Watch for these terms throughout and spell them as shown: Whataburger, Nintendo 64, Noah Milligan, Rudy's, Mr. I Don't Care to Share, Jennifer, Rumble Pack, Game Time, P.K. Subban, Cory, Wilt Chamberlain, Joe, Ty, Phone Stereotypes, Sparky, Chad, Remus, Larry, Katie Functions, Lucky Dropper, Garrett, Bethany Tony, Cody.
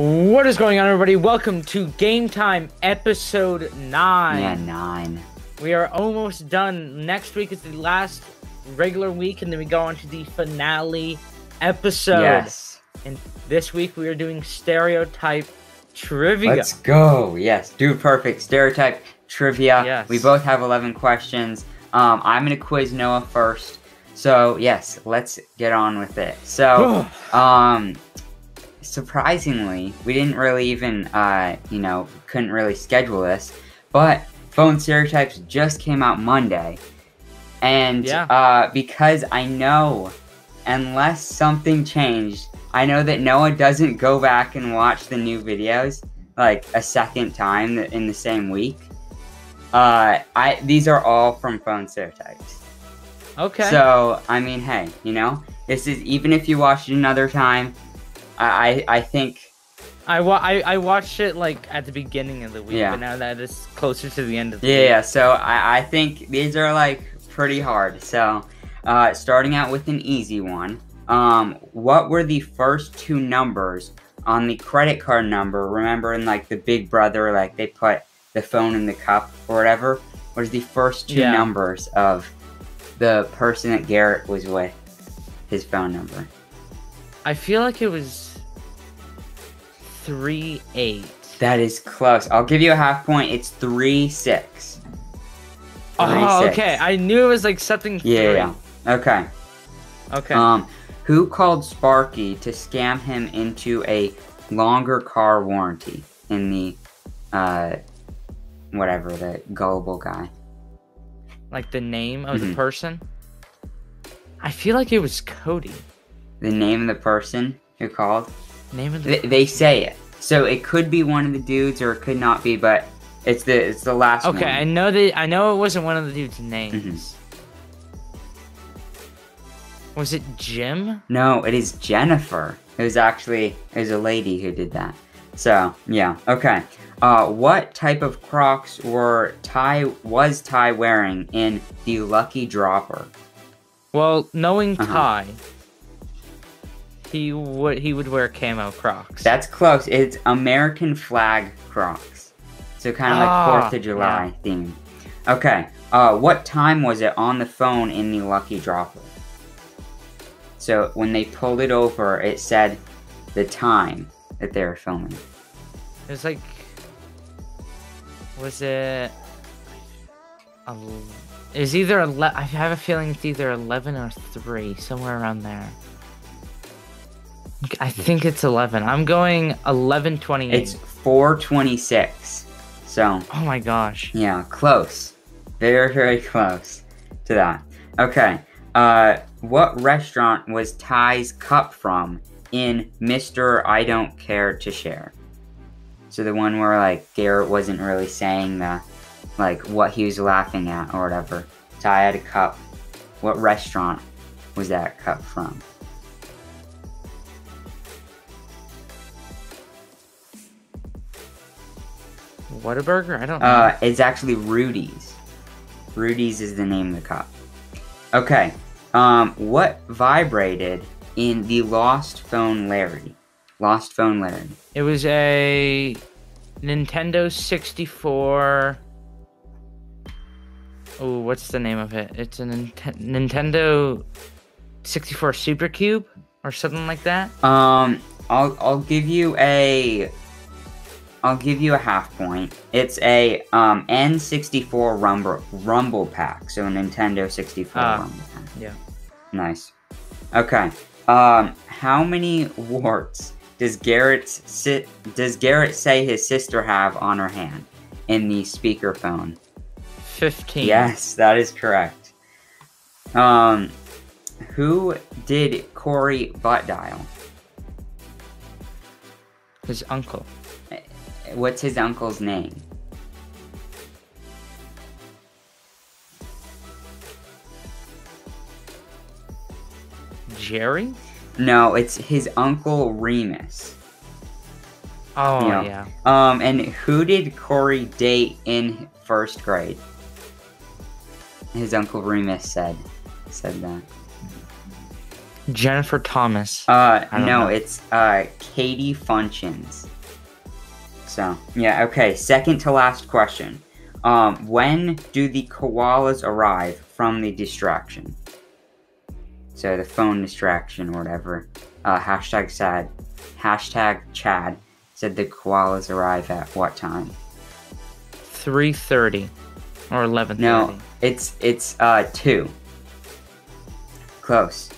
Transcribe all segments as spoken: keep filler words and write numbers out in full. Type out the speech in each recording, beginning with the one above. What is going on, everybody? Welcome to Game Time, episode nine. Yeah, nine. We are almost done. Next week is the last regular week, and then we go on to the finale episode. Yes. And this week we are doing stereotype trivia. Let's go. Yes. Do perfect stereotype trivia. Yes. We both have eleven questions. Um, I'm gonna quiz Noah first. So yes, let's get on with it. So, um, surprisingly, we didn't really even, uh, you know, couldn't really schedule this, but Phone Stereotypes just came out Monday, and yeah. uh, because I know, unless something changed, I know that Noah doesn't go back and watch the new videos like a second time in the same week. Uh, I these are all from Phone Stereotypes. Okay. So, I mean, hey, you know, this is, even if you watched it another time, I I, I think... I, wa I, I watched it, like, at the beginning of the week, yeah. But now that it's closer to the end of the yeah, week. Yeah, so I, I think these are, like, pretty hard. So, uh, starting out with an easy one, um, what were the first two numbers on the credit card number? Remember in, like, the Big Brother, like, they put the phone in the cup or whatever? What is the first two yeah. numbers of... the person that Garrett was with, his phone number? I feel like it was three eight. That is close. I'll give you a half point. It's three six. Three, oh, six. Okay. I knew it was like something. Yeah. Three. Okay. Okay. Um, who called Sparky to scam him into a longer car warranty in the, uh, whatever, the gullible guy? Like the name of mm-hmm. the person? I feel like it was Cody. The name of the person who called? Name of the Th They say it. So it could be one of the dudes or it could not be, but it's the it's the last okay, one. Okay, I know that I know it wasn't one of the dudes' names. Mm-hmm. Was it Jim? No, it is Jennifer. It was actually it was a lady who did that. So, yeah, okay. Uh, what type of Crocs were Ty was Ty wearing in the Lucky Dropper? Well, knowing uh-huh. Ty, he would he would wear camo Crocs. That's close. It's American flag Crocs, so kind of like ah, Fourth of July yeah. theme. Okay. Uh, what time was it on the phone in the Lucky Dropper? So when they pulled it over, it said the time that they were filming. It was like. Was it? A, is either eleven? I have a feeling it's either eleven or three, somewhere around there. I think it's eleven. I'm going eleven twenty-eight. It's four twenty-six. So. Oh my gosh. Yeah, close. Very, very close to that. Okay. Uh, what restaurant was Ty's cup from in Mister I Don't Care to Share? So the one where, like, Garrett wasn't really saying the, like, what he was laughing at or whatever. So I had a cup. What restaurant was that cup from? Whataburger? I don't know. Uh, it's actually Rudy's. Rudy's is the name of the cup. Okay. Um, what vibrated in the Lost Phone Larry? Lost Phone Larry. It was a Nintendo sixty-four. Oh, what's the name of it? It's a Nint Nintendo sixty-four Super Cube or something like that. Um, I'll I'll give you a I'll give you a half point. It's a um N sixty-four Rumble Rumble Pack, so a Nintendo sixty-four uh, Rumble Pack. Yeah. Nice. Okay. Um, how many warts Does Garrett, sit, does Garrett say his sister have on her hand in the speakerphone? fifteen. Yes, that is correct. Um, who did Cory butt dial? His uncle. What's his uncle's name? Jerry? No, it's his uncle Remus. Oh, you know. Yeah. Um, and who did Cory date in first grade? His uncle Remus said, said that. Jennifer Thomas. Uh, no, know. it's uh, Katie Functions. So, yeah, okay, second to last question. Um, when do the koalas arrive from the distraction? So the phone distraction or whatever. Uh, hashtag sad. Hashtag Chad said the koalas arrive at what time? three thirty or eleven thirty. No, it's, it's uh, two. Close.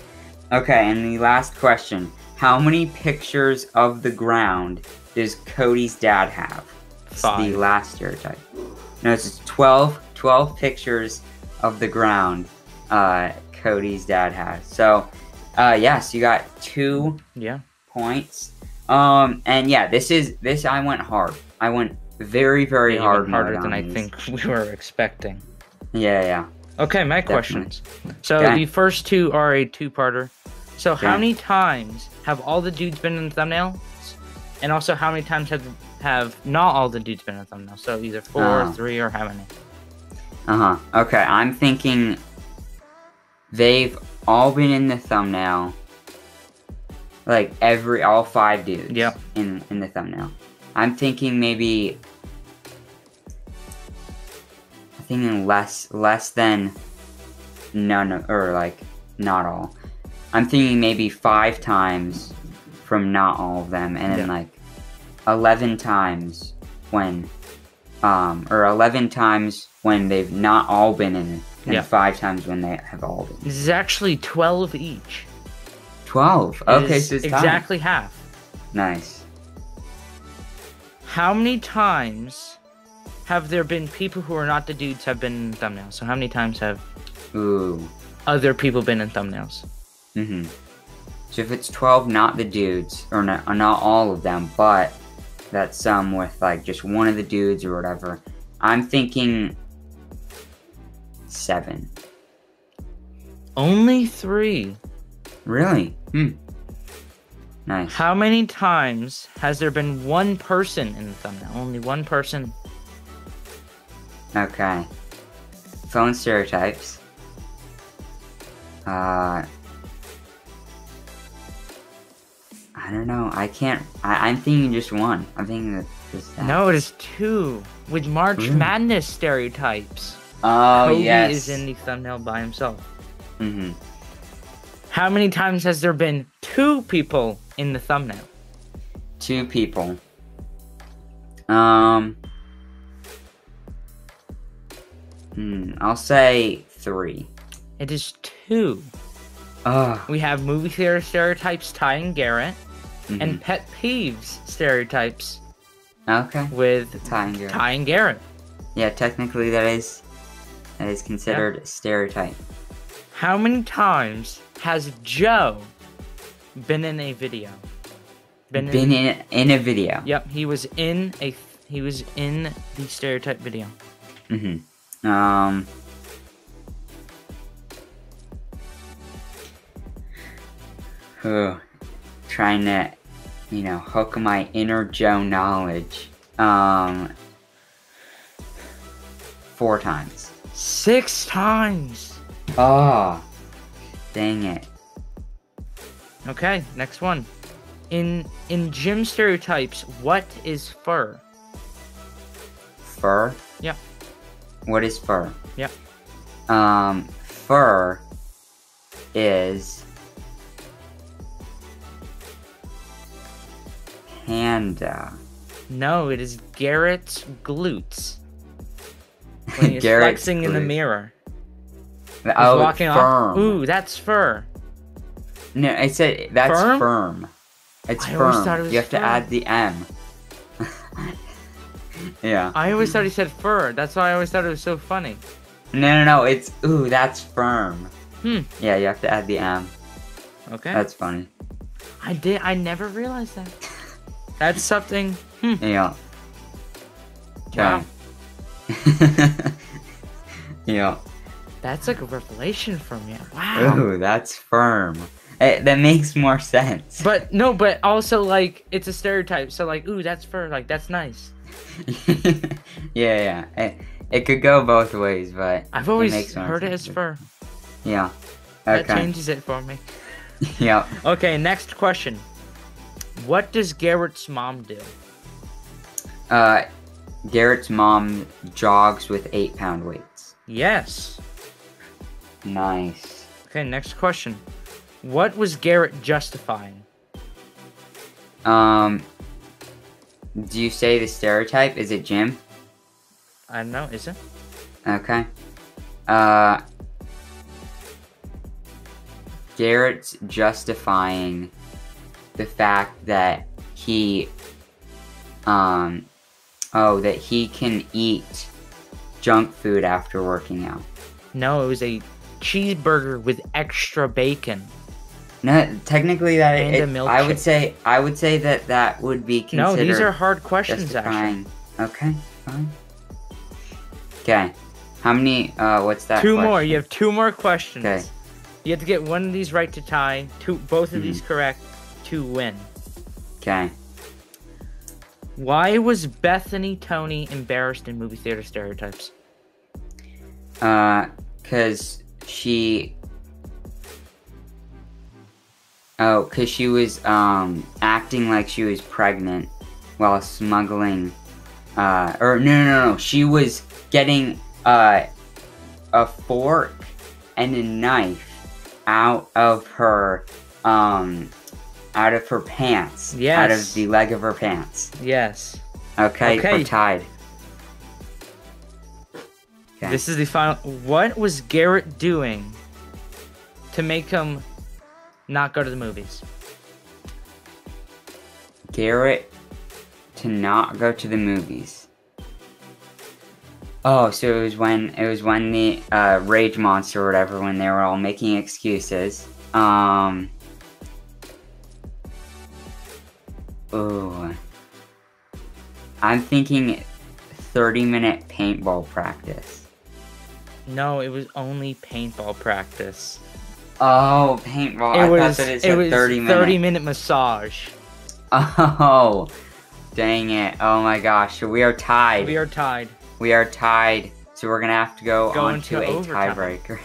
Okay, and the last question. How many pictures of the ground does Cody's dad have? Five. It's the last stereotype. No, it's twelve. Twelve pictures of the ground uh, Cody's dad has. So, uh, yes, yeah, so you got two yeah. points. Um, and yeah, this is this. I went hard. I went very, very Even hard. Harder than I these. think we were expecting. Yeah, yeah. Okay, my Definitely. questions. So okay. the first two are a two-parter. So okay. how many times have all the dudes been in the thumbnail? And also, how many times have have not all the dudes been in the thumbnail? So either four uh, or three or how many? Uh huh. Okay, I'm thinking they've all been in the thumbnail. Like every all five dudes. Yep. In in the thumbnail. I'm thinking maybe. I'm thinking less less than none or like not all. I'm thinking maybe five times. From not all of them, and then yeah. like eleven times when, um, or eleven times when they've not all been in, and yeah. five times when they have all been. This is actually twelve each. Twelve. Okay, so it's exactly half. Nice. How many times have there been people who are not the dudes have been in thumbnails? So how many times have Ooh. other people been in thumbnails? Mm-hmm. So if it's twelve, not the dudes, or not, or not all of them, but that's some um, with like just one of the dudes or whatever, I'm thinking seven. Only three. Really? Hmm. Nice. How many times has there been one person in the thumbnail? Only one person. Okay. Phone stereotypes. Uh... I don't know. I can't. I, I'm thinking just one. I'm thinking that just that. No, it is two. With March really? Madness stereotypes. Oh, Cody yes. Cody is in the thumbnail by himself. Mm-hmm. How many times has there been two people in the thumbnail? Two people. Um. Hmm. I'll say three. It is two. Ugh. We have movie theater stereotypes, Ty and Garrett, mm-hmm. and pet peeves stereotypes. Okay. With Ty and Garrett. Ty and Garrett. Yeah, technically that is that is considered yep. a stereotype. How many times has Joe been in a video? Been, been in, in in a video. Yep, he was in a he was in the stereotype video. Mm-hmm. Um. Ooh, trying to, you know, hook my inner Joe knowledge. Um, four times. Six times. Oh, dang it. Okay, next one. In in gym stereotypes, what is fur? Fur? Yeah. What is fur? Yeah. Um, fur is. Panda. No, it is Garrett's glutes. When he's flexing glute. in the mirror. He's oh, walking firm. Off. Ooh, that's fur. No, I said that's firm. firm. It's I firm. It was you have firm. to add the M. yeah. I always thought he said fur. That's why I always thought it was so funny. No, no, no. It's ooh, that's firm. Hmm. Yeah, you have to add the M. Okay. That's funny. I did. I never realized that. That's something. Hmm. Yeah. Wow. yeah. That's like a revelation from you. Wow. Ooh, that's firm. It, that makes more sense. But no, but also like it's a stereotype. So like, ooh, that's firm. Like that's nice. yeah, yeah. It, it could go both ways, but I've always it makes heard it as firm. Yeah. Okay. That changes it for me. Yeah. Okay, next question. What does Garrett's mom do? Uh, Garrett's mom jogs with eight-pound weights. Yes. Nice. Okay, next question. What was Garrett justifying? Um, do you say the stereotype? Is it Jim? I don't know. Is it? Okay. Uh, Garrett's justifying the fact that he, um, oh, that he can eat junk food after working out. No, it was a cheeseburger with extra bacon. No, technically that is, I would say, I would say that that would be considered. No, these are hard questions, actually. Okay, fine. Okay, how many, uh, what's that Two question? More, you have two more questions. Okay. You have to get one of these right to tie, two, both of mm-hmm. these correct to win. Okay. Why was Bethany Tony embarrassed in movie theater stereotypes? Uh, cause she... Oh, because she was um, acting like she was pregnant while smuggling, uh, or no, no, no, she was getting uh, a fork and a knife out of her, um, out of her pants. Yes. Out of the leg of her pants. Yes. Okay, okay. We're tied. Okay. This is the final. What was Garrett doing to make him not go to the movies? Garrett to not go to the movies. Oh, so it was when it was when the uh, Rage Monster or whatever, when they were all making excuses. Um. Oh, I'm thinking thirty minute paintball practice. No, it was only paintball practice. Oh, paintball. It I was, thought that it said it thirty minute. thirty minute massage. Oh, dang it. Oh my gosh. We are tied. We are tied. We are tied. So we're going to have to go, go on to a tiebreaker.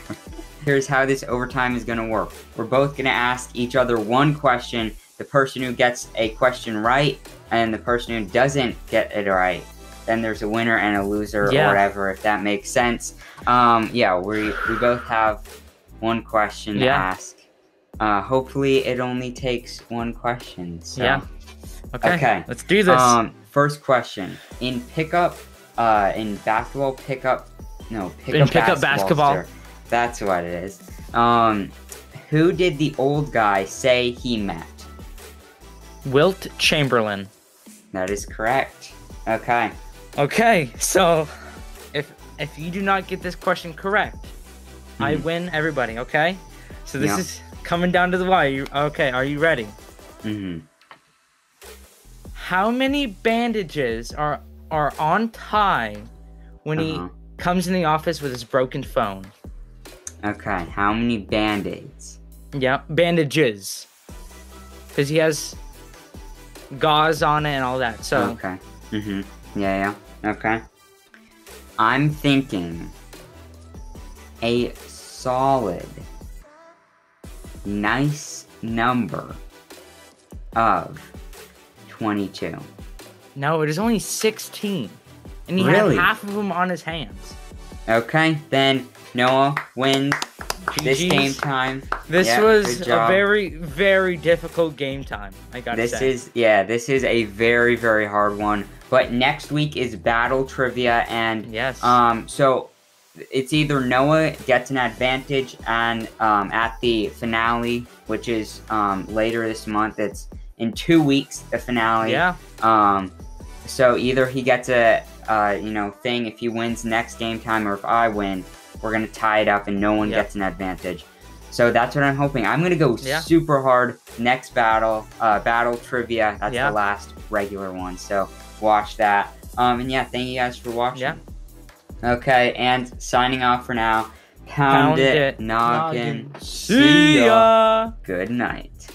Here's how this overtime is going to work. We're both going to ask each other one question. The person who gets a question right and the person who doesn't get it right, then there's a winner and a loser, yeah, or whatever, if that makes sense. Um, yeah, we, we both have one question, yeah, to ask. Uh, hopefully it only takes one question. So. Yeah. Okay. Okay. Let's do this. Um, first question. In pickup, uh, in basketball pickup, no, pickup pick basketball. basketball. Sir, that's what it is. Um, who did the old guy say he met? Wilt Chamberlain. That is correct. Okay. Okay. So if, if you do not get this question correct, I win everybody, okay? So this, yep, is coming down to the wire. Okay, are you ready? Mm-hmm. How many bandages are are on Ty when, uh-huh, he comes in the office with his broken phone? Okay, how many band-aids? Yeah, bandages. Because he has gauze on it and all that, so. Okay. Mm-hmm. Yeah, yeah. Okay. I'm thinking a solid, nice number of twenty-two. No, it is only sixteen. And he really? had half of them on his hands. Okay, then Noah wins. G Gs. This game time. This yeah, was a very, very difficult game time, I gotta this say. This is, yeah, this is a very, very hard one. But next week is battle trivia, and yes, um, so... it's either Noah gets an advantage and um, at the finale, which is um, later this month. It's in two weeks, the finale. Yeah. Um, so either he gets a uh, you know thing if he wins next game time, or if I win, we're gonna tie it up and no one, yep, gets an advantage. So that's what I'm hoping. I'm gonna go, yeah, super hard next battle, uh, battle trivia. That's, yeah, the last regular one. So watch that. Um, and yeah, thank you guys for watching. Yeah. Okay, and signing off for now. Pound, Pound it, it, noggin, noggin. See ya. Good night.